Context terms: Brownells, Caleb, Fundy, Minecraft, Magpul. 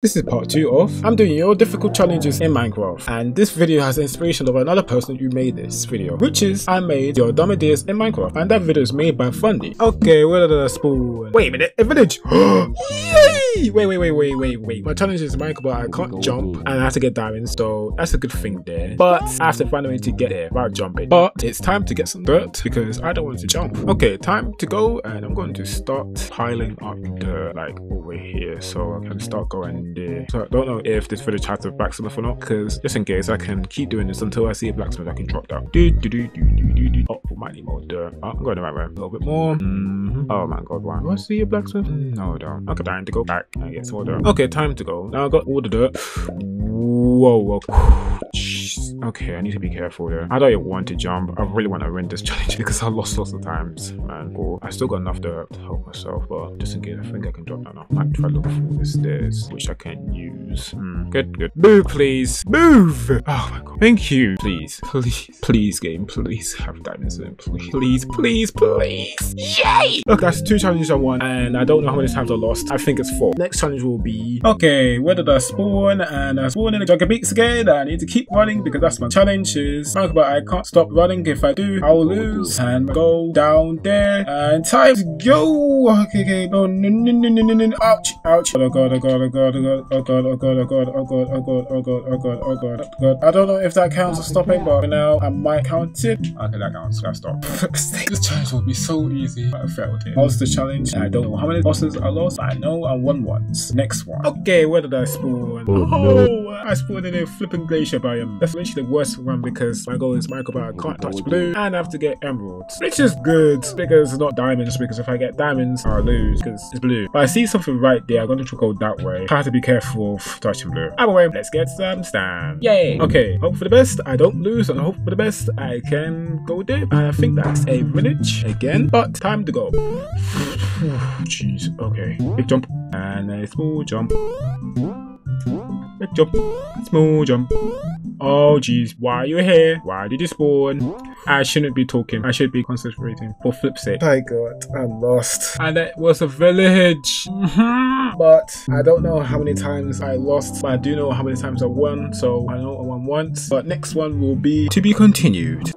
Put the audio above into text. This is part 2 of I'm doing your difficult challenges in Minecraft, and this video has inspiration of another person who made this video, which is I made your dumb ideas in Minecraft, and that video is made by Fundy. Okay, where did I spawn? Wait a minute, a village! Yay! Wait. My challenge is Minecraft, but I can't jump and I have to get diamonds, so that's a good thing there. But I have to find a way to get there without jumping. But it's time to get some dirt because I don't want to jump. Okay, time to go, and I'm going to start piling up dirt like over here so I can start going. So I don't know if this village has a blacksmith or not, because just in case I can keep doing this until I see a blacksmith I can drop down. Oh, we might need more dirt. Oh, I'm going the right way. A little bit more. Oh my god, why? Do I see a blacksmith? No, I don't. Okay, time to go back and get some more dirt. Okay, time to go. Now I got all the dirt. Whoa. Okay, I need to be careful there. I don't want to jump. I really want to win this challenge because I lost lots of times, man. Oh, I still got enough to help myself, but just in case, I think I can drop down. I might try to look for the stairs, which I can use. Good. Move, please. Move. Oh my god. Thank you. Please, game. Please have diamonds in. Please. Yay! Look, that's 2 challenges I won, and I don't know how many times I lost. I think it's 4. Next challenge will be okay. Where did I spawn? And I spawn in the Dragon Beaks again. I need to keep running because that's my challenge is but I can't stop running. If I do, I'll lose and go down there and time to go. Okay. No. Ouch. Oh god. I don't know if that counts as stopping, but for now I might count it. Okay, that counts. Gotta stop. This challenge will be so easy. I failed it. Lost the challenge. I don't know how many bosses I lost, but I know I won once. Next one. Okay, where did I spawn? Oh, I spawned in a flipping glacier biome. That's the worst one because my goal is Minecraft, I can't touch blue and I have to get emeralds, which is good because it's not diamonds, because if I get diamonds I lose because it's blue. But I see something right there. I'm going to go that way. I have to be careful of touching blue. Either way, let's get some sand. Yay! Okay, hope for the best I don't lose, and hope for the best I can go there. I think that's a village again, but time to go. Jeez. Okay, big jump and a small jump. Big jump, small jump. Oh jeez, why are you here? Why did you spawn? I shouldn't be talking. I should be concentrating for flip's sake. My god, I'm lost. And it was a village. But I don't know how many times I lost, but I do know how many times I won. So I know I won once. But next one will be to be continued.